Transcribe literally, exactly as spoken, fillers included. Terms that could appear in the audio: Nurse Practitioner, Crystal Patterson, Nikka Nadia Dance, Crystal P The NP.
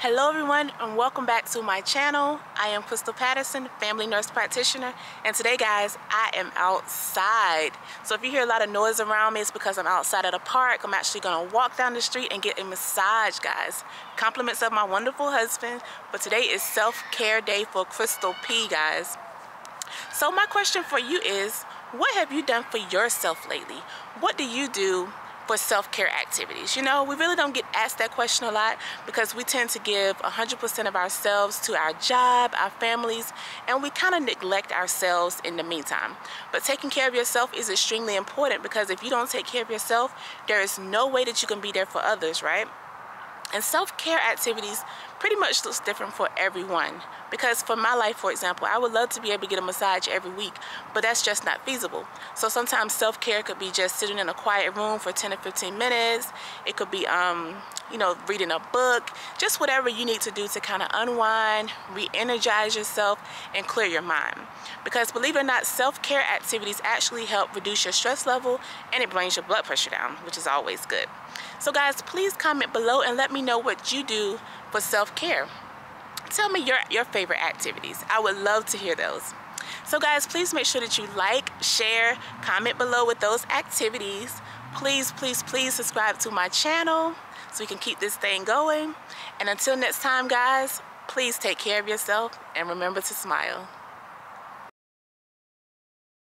Hello everyone and welcome back to my channel. I am Crystal Patterson, family nurse practitioner, and today guys I am outside. So if you hear a lot of noise around me, it's because I'm outside at a park. I'm actually going to walk down the street and get a massage, guys. Compliments of my wonderful husband, but today is self-care day for Crystal P, guys. So my question for you is, what have you done for yourself lately? What do you do for self-care activities? You know, we really don't get asked that question a lot because we tend to give one hundred percent of ourselves to our job, our families, and we kind of neglect ourselves in the meantime. But taking care of yourself is extremely important, because if you don't take care of yourself, there is no way that you can be there for others, right? And self-care activities pretty much looks different for everyone, because for my life, for example, I would love to be able to get a massage every week, but that's just not feasible. So sometimes self-care could be just sitting in a quiet room for ten or fifteen minutes. It could be um you know, reading a book, just whatever you need to do to kind of unwind, re-energize yourself, and clear your mind. Because believe it or not, self-care activities actually help reduce your stress level, and it brings your blood pressure down, which is always good. So guys, please comment below and let me know what you do for self-care. Tell me your, your favorite activities. I would love to hear those. So guys, please make sure that you like, share, comment below with those activities. Please, please, please subscribe to my channel so we can keep this thing going. And until next time, guys, please take care of yourself and remember to smile.